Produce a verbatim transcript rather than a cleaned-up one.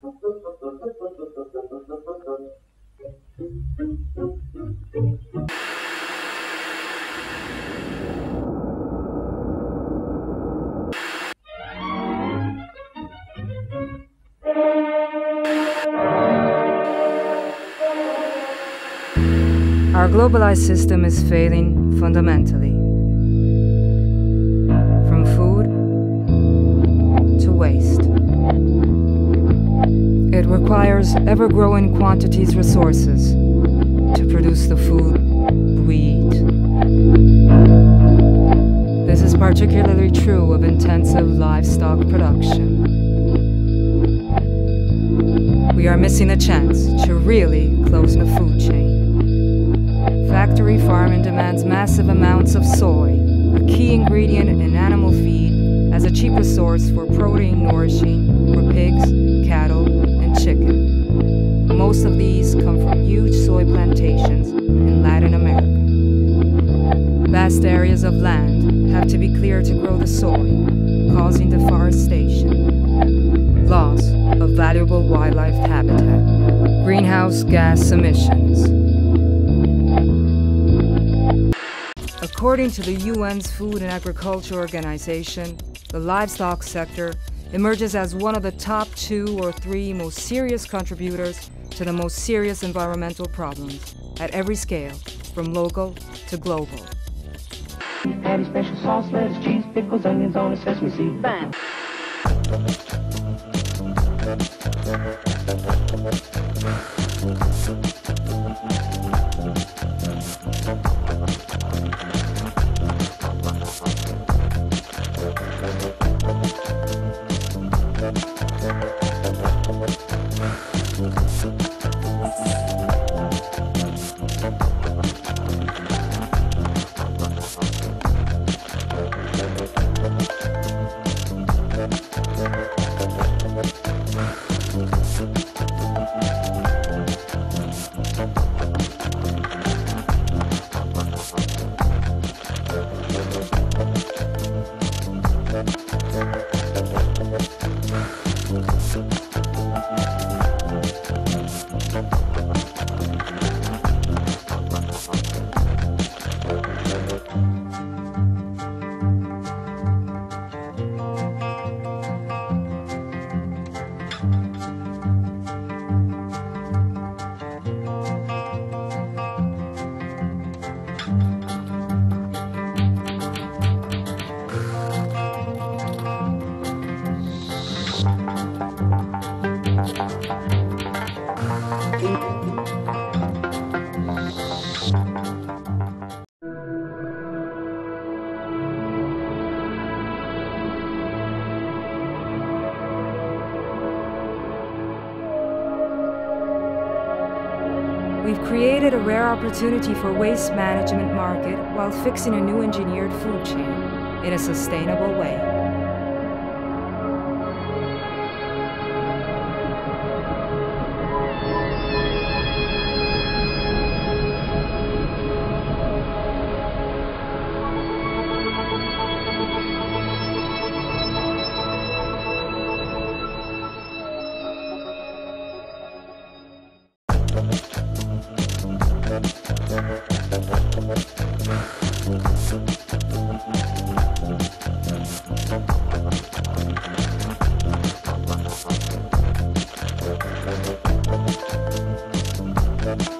Our globalized system is failing fundamentally. From food to waste. It requires ever-growing quantities of resources to produce the food we eat. This is particularly true of intensive livestock production. We are missing a chance to really close the food chain. Factory farming demands massive amounts of soy, a key ingredient in animal feed, as a cheaper source for protein nourishing for pigs, cattle, and chicken. Most of these come from huge soy plantations in Latin America. Vast areas of land have to be cleared to grow the soy, causing deforestation, loss of valuable wildlife habitat, greenhouse gas emissions. According to the U N's Food and Agriculture Organization, the livestock sector emerges as one of the top two or three most serious contributors to the most serious environmental problems at every scale, from local to global. Patty special sauce, lettuce, cheese, pickles, onions on a sesame seed. Bam. We've created a rare opportunity for waste management market while fixing a new engineered food chain in a sustainable way. We'll be right back.